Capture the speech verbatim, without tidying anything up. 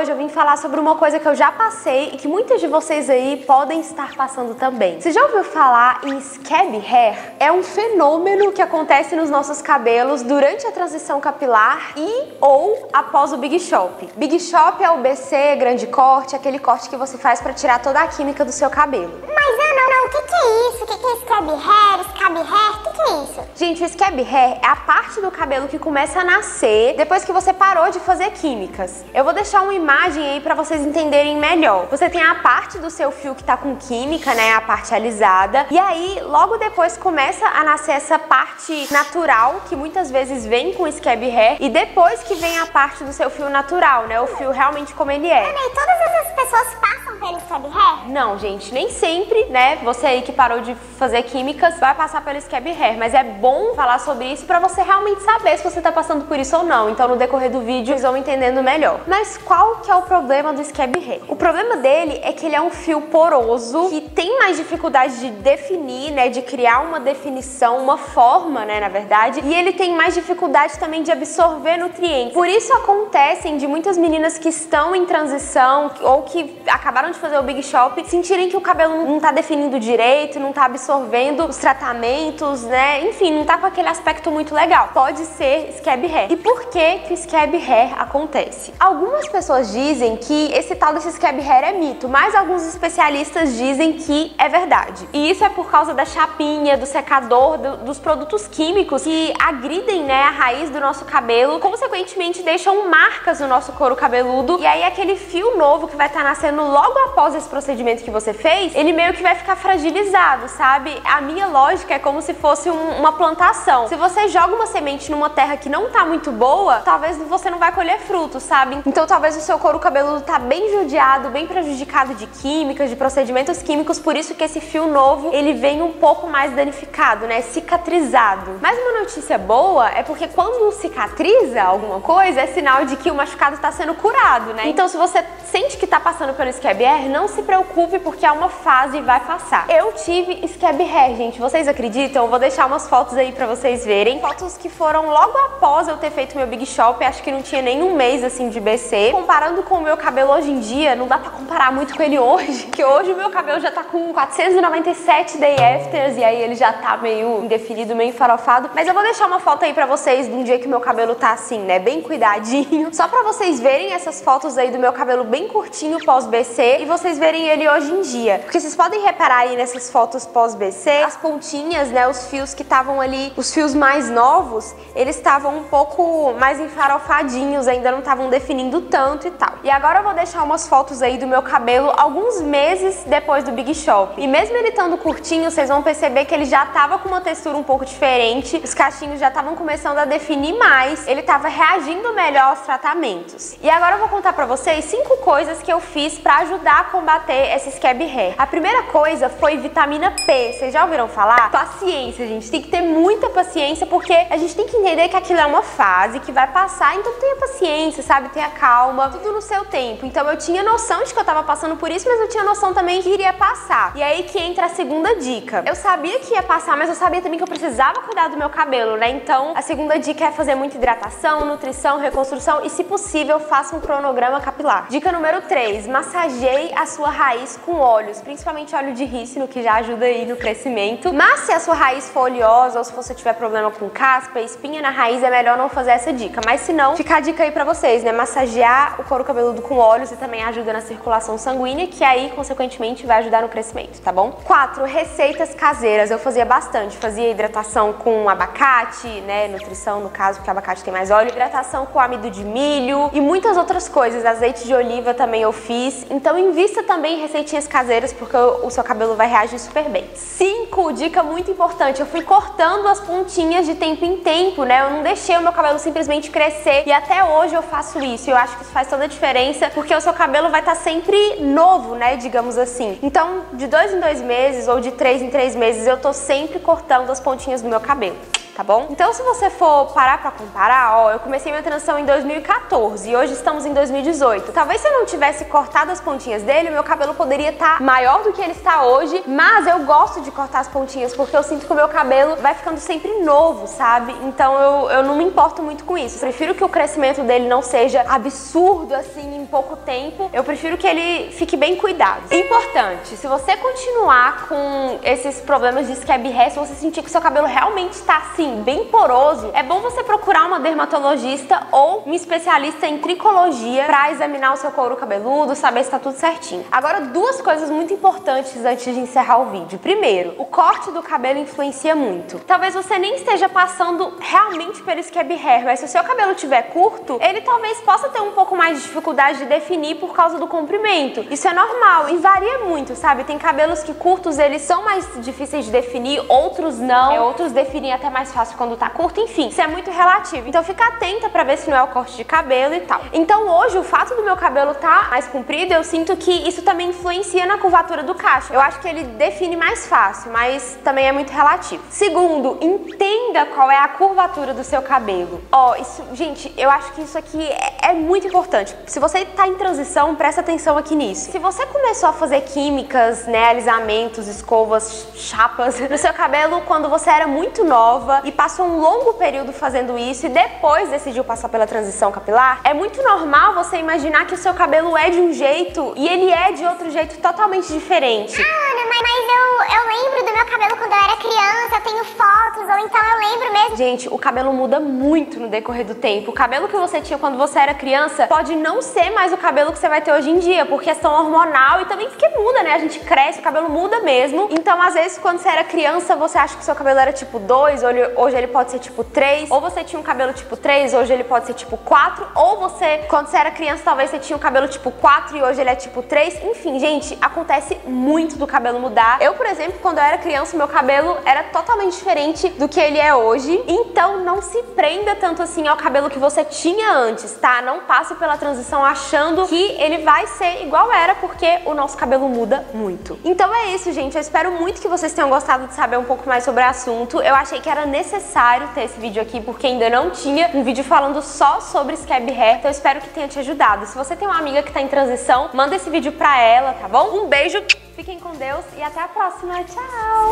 hoje eu vim falar sobre uma coisa que eu já passei e que muitos de vocês aí podem estar passando também. Você já ouviu falar em scab hair? É um fenômeno que acontece nos nossos cabelos durante a transição capilar e ou após o Big Chop. Big Chop é o B C, grande corte, aquele corte que você faz para tirar toda a química do seu cabelo. Mas Ana, não, o que que é isso? O que que é scab hair? Scab hair? O que que é isso? Gente, o scab hair é a parte do cabelo que começa a nascer depois que você parou de fazer químicas. Eu vou deixar uma imagem aí para vocês entenderem melhor. Você tem a parte do seu fio que tá com química, né, a parte alisada, e aí logo depois começa a nascer essa parte natural que muitas vezes vem com scab hair, e depois que vem a parte do seu fio natural, né, o fio realmente como ele é. Ana, e todas essas pessoas passam pelo scab hair? Não, gente, nem sempre, né, você aí que parou de fazer químicas vai passar pelo scab hair, mas é bom falar sobre isso para você realmente saber se você tá passando por isso ou não. Então no decorrer do vídeo vocês vão entendendo melhor. Mas qual que é o problema do scab hair? O problema dele é que ele é um fio poroso que tem mais dificuldade de definir, né, de criar uma definição, uma forma, né, na verdade, e ele tem mais dificuldade também de absorver nutrientes. Por isso acontecem de muitas meninas que estão em transição ou que acabaram de fazer o Big Chop sentirem que o cabelo não tá definindo direito, não tá absorvendo os tratamentos, né, enfim, não tá com aquele aspecto muito legal. Pode ser scab hair. E por que que o scab hair acontece? Algumas pessoas dizem que esse tal desse scab hair é mito, mas alguns especialistas dizem que é verdade. E isso é por causa da chapinha, do secador, do, dos produtos químicos que agridem, né, a raiz do nosso cabelo, consequentemente deixam marcas no nosso couro cabeludo, e aí aquele fio novo que vai estar tá nascendo logo após esse procedimento que você fez, ele meio que vai ficar fragilizado, sabe? A minha lógica é como se fosse um, uma plantação. Se você joga uma semente numa terra que não tá muito boa, talvez você não vai colher frutos, sabe? Então talvez o seu couro cabeludo tá bem judiado, bem prejudicado de químicas, de procedimentos químicos, por isso que esse fio novo, ele vem um pouco mais danificado, né? Cicatrizado. Mas uma notícia boa é porque quando cicatriza alguma coisa, é sinal de que o machucado tá sendo curado, né? Então se você sente que tá passando pelo scab hair, não se preocupe, porque é uma fase e vai passar. Eu tive scab hair, gente. Vocês acreditam? Eu vou deixar umas fotos aí pra vocês verem. Fotos que foram logo após eu ter feito meu Big Chop, acho que não tinha nem um mês, assim, de B C. Comparando com o meu cabelo hoje em dia, não dá pra comparar muito com ele hoje, que hoje o meu cabelo já tá com quatrocentos e noventa e sete day afters, e aí ele já tá meio indefinido, meio farofado. Mas eu vou deixar uma foto aí pra vocês de um dia que o meu cabelo tá assim, né, bem cuidadinho, só pra vocês verem essas fotos aí do meu cabelo bem curtinho pós-B C, e vocês verem ele hoje em dia. Porque vocês podem reparar aí nessas fotos pós-B C, as pontinhas, né, os fios que estavam ali, os fios mais novos, eles estavam um pouco mais enfarofadinhos, ainda não estavam definindo tanto e tal. E agora eu vou deixar umas fotos aí do meu cabelo alguns meses depois do Big Chop. E mesmo ele estando curtinho, vocês vão perceber que ele já tava com uma textura um pouco diferente, os cachinhos já estavam começando a definir mais, ele tava reagindo melhor aos tratamentos. E agora eu vou contar pra vocês cinco coisas que eu fiz pra ajudar a combater esse scab hair. A primeira coisa foi vitamina P. Vocês já ouviram falar? Paciência, gente. Tem que ter muita paciência, porque a gente tem que entender que aquilo é uma fase que vai passar, então tenha paciência, sabe? Tenha calma, tudo no seu tempo. Então eu tinha noção de que eu tava passando por isso, mas eu tinha noção também que iria passar. E aí que entra a segunda dica. Eu sabia que ia passar, mas eu sabia também que eu precisava cuidar do meu cabelo, né? Então a segunda dica é fazer muita hidratação, nutrição, reconstrução e, se possível, faça um cronograma capilar. Dica número três, massageie a sua raiz com óleos, principalmente óleo de rícino, que já ajuda aí no crescimento. Mas se a sua raiz for oleosa ou se você tiver problema com caspa, espinha na raiz, é melhor não fazer essa dica. Mas se não, fica a dica aí pra vocês, né? Massagear o couro cabeludo com óleos e também ajuda na circulação sanguínea, que aí, consequentemente, vai ajudar no crescimento, tá bom? quatro. Receitas caseiras. Eu fazia bastante. Fazia hidratação com abacate, né? Nutrição, no caso, porque abacate tem mais óleo. Hidratação com amido de milho e muitas outras coisas. Azeite de oliva também eu fiz. Então, invista também em receitinhas caseiras, porque o seu cabelo vai reagir super bem. cinco. Dica muito importante. Eu fui cortando as pontinhas de tempo em tempo, né? Eu não deixei o meu cabelo simplesmente crescer, e até hoje eu faço isso. Eu acho que isso faz toda a diferença, porque o seu cabelo vai estar sempre novo, né, digamos assim. Então, de dois em dois meses ou de três em três meses, eu tô sempre cortando as pontinhas do meu cabelo. tá bom? Então, se você for parar pra comparar, ó, eu comecei minha transição em dois mil e quatorze e hoje estamos em dois mil e dezoito. Talvez se eu não tivesse cortado as pontinhas dele, o meu cabelo poderia estar maior do que ele está hoje, mas eu gosto de cortar as pontinhas porque eu sinto que o meu cabelo vai ficando sempre novo, sabe? Então eu, eu não me importo muito com isso. Eu prefiro que o crescimento dele não seja absurdo, assim, em pouco tempo. Eu prefiro que ele fique bem cuidado. Importante, se você continuar com esses problemas de scab hair, se você sentir que o seu cabelo realmente está, assim, bem poroso, é bom você procurar uma dermatologista ou um especialista em tricologia pra examinar o seu couro cabeludo, saber se tá tudo certinho. Agora, duas coisas muito importantes antes de encerrar o vídeo. Primeiro, o corte do cabelo influencia muito. Talvez você nem esteja passando realmente pelo scab hair, mas se o seu cabelo tiver curto, ele talvez possa ter um pouco mais de dificuldade de definir por causa do comprimento. Isso é normal e varia muito, sabe? Tem cabelos que curtos, eles são mais difíceis de definir, outros não, é, outros definem até mais fácil quando tá curto, enfim, isso é muito relativo. Então fica atenta pra ver se não é o corte de cabelo e tal. Então hoje, o fato do meu cabelo tá mais comprido, eu sinto que isso também influencia na curvatura do cacho. Eu acho que ele define mais fácil, mas também é muito relativo. Segundo, entenda qual é a curvatura do seu cabelo. Ó, isso, gente, eu acho que isso aqui é, é muito importante. Se você tá em transição, presta atenção aqui nisso. Se você começou a fazer químicas, né, alisamentos, escovas, chapas no seu cabelo quando você era muito nova e passou um longo período fazendo isso e depois decidiu passar pela transição capilar, é muito normal você imaginar que o seu cabelo é de um jeito e ele é de outro jeito totalmente diferente. Ah, Ana, mas, mas eu, eu lembro do meu cabelo quando eu era criança, eu tenho fotos, ou então eu lembro mesmo. Gente, o cabelo muda muito no decorrer do tempo. O cabelo que você tinha quando você era criança pode não ser mais o cabelo que você vai ter hoje em dia, por questão hormonal e também porque muda, né? A gente cresce, o cabelo muda mesmo. Então, às vezes, quando você era criança, você acha que o seu cabelo era tipo dois, hoje ele pode ser tipo três, ou você tinha um cabelo tipo três, hoje ele pode ser tipo quatro, ou você, quando você era criança, talvez você tinha um cabelo tipo quatro e hoje ele é tipo três. Enfim, gente, acontece muito do cabelo mudar. Eu, por exemplo, quando eu era criança, meu cabelo era totalmente diferente do que ele é hoje. Então não se prenda tanto assim ao cabelo que você tinha antes, tá? Não passe pela transição achando que ele vai ser igual era, porque o nosso cabelo muda muito. Então é isso, gente. Eu espero muito que vocês tenham gostado de saber um pouco mais sobre o assunto. Eu achei que era necessário ter esse vídeo aqui, porque ainda não tinha um vídeo falando só sobre scab hair, então eu espero que tenha te ajudado. Se você tem uma amiga que tá em transição, manda esse vídeo pra ela, tá bom? Um beijo, fiquem com Deus e até a próxima. Tchau!